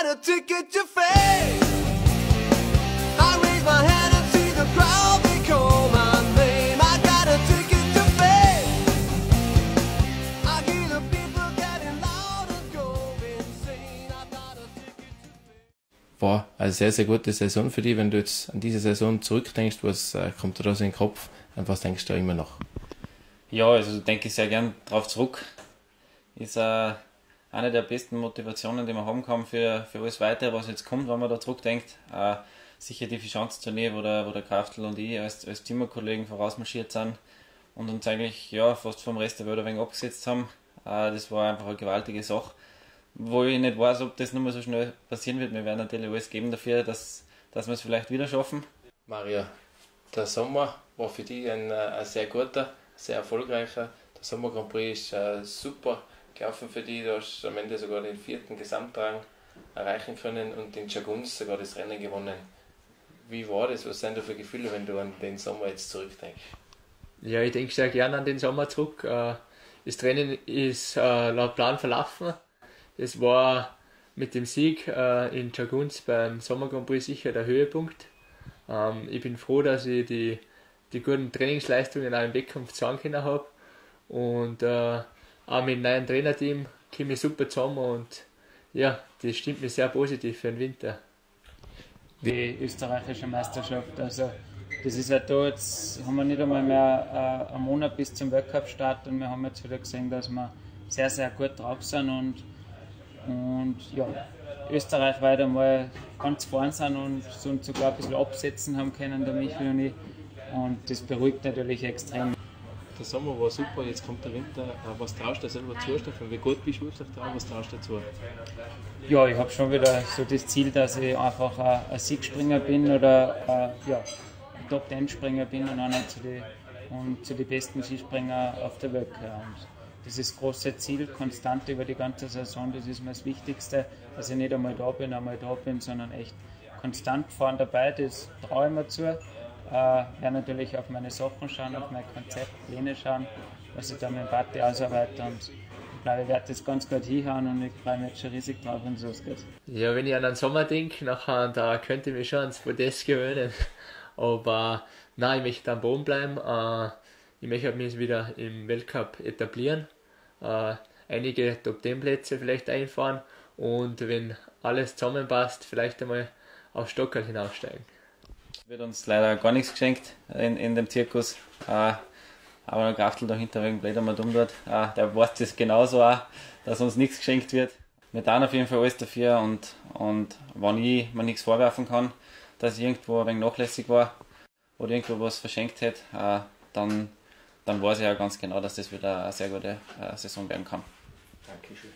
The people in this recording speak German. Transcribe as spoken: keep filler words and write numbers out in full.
got a ticket to fame. I raise my hand and see the crowd, they call my name. I got a ticket to fame. I hear the people getting loud and going insane. I got a ticket to fame. Boah, eine sehr, sehr gute Saison für dich. Wenn du jetzt an diese Saison zurückdenkst, was äh, kommt dir da so in den Kopf und was denkst du da immer noch? Ja, also denke ich sehr gern drauf zurück. Ist äh, eine der besten Motivationen, die man haben kann für, für alles Weitere, was jetzt kommt, wenn man da zurückdenkt. Äh, sicher die Vierschanzentournee, wo der, wo der Kraftl und ich als, als Teamkollegen vorausmarschiert sind und uns eigentlich ja, fast vom Rest der Welt ein wenig abgesetzt haben. Äh, das war einfach eine gewaltige Sache, wo ich nicht weiß, ob das nochmal so schnell passieren wird. Wir werden natürlich alles geben dafür, dass, dass wir es vielleicht wieder schaffen. Mario, der Sommer war für dich ein, ein sehr guter, sehr erfolgreicher. Der Sommer Grand Prix ist äh, super gelaufen für dich. Du hast am Ende sogar den vierten Gesamtrang erreichen können und in Chagunz sogar das Rennen gewonnen. Wie war das? Was sind da für Gefühle, wenn du an den Sommer jetzt zurückdenkst? Ja, ich denke sehr gerne an den Sommer zurück. Das Rennen ist laut Plan verlaufen. Es war mit dem Sieg in Chagunz beim Sommer Grand Prix sicher der Höhepunkt. Ich bin froh, dass ich die, die guten Trainingsleistungen auch im Wettkampf zeigen können habe. Und äh, auch mit dem neuen Trainerteam komme ich super zusammen und ja, das stimmt mir sehr positiv für den Winter. Die österreichische Meisterschaft, also das ist ja da, jetzt haben wir nicht einmal mehr äh, einen Monat bis zum Weltcup-Start und wir haben jetzt wieder gesehen, dass wir sehr, sehr gut drauf sind und, und ja, Österreich weiter mal ganz vorn sind und sind sogar ein bisschen absetzen haben können, der Michael und ich, und das beruhigt natürlich extrem. Der Sommer war super, jetzt kommt der Winter. Was traust du selber zu, Stefan? Wie gut bist du wirklich drauf? Was traust du dazu? Ja, ich habe schon wieder so das Ziel, dass ich einfach ein Siegspringer bin oder ein, ja, ein Top-Ten-Springer bin und einer zu den und zu den besten Skispringer auf der Welt gehöre. Das ist das große Ziel, konstant über die ganze Saison. Das ist mir das Wichtigste, dass ich nicht einmal da bin, einmal da bin, sondern echt konstant vorne dabei. Das traue ich mir zu. Ich uh, werde natürlich auf meine Sachen schauen, auf mein Konzept, Pläne schauen, was ich da mit dem Party ausarbeite. Und ich glaube, ich werde das ganz gut hinhauen und ich freue mich jetzt schon riesig drauf, wenn es losgeht. Ja, wenn ich an den Sommer denke, nachher, da könnte ich mich schon ans Podest gewöhnen. Aber nein, ich möchte am Boden bleiben. Ich möchte mich wieder im Weltcup etablieren. Einige Top-Ten-Plätze vielleicht einfahren und wenn alles zusammenpasst, vielleicht einmal auf Stockerl hinaufsteigen. Wird uns leider gar nichts geschenkt in, in dem Zirkus, äh, aber der Kraftl dahinter wegen blätter mal dumm dort, äh, der weiß das genauso auch, dass uns nichts geschenkt wird. Wir tun auf jeden Fall alles dafür und, und wenn ich mir nichts vorwerfen kann, dass ich irgendwo ein wenig nachlässig war oder irgendwo was verschenkt hätte, äh, dann, dann weiß ich ja ganz genau, dass das wieder eine sehr gute äh, Saison werden kann. Dankeschön.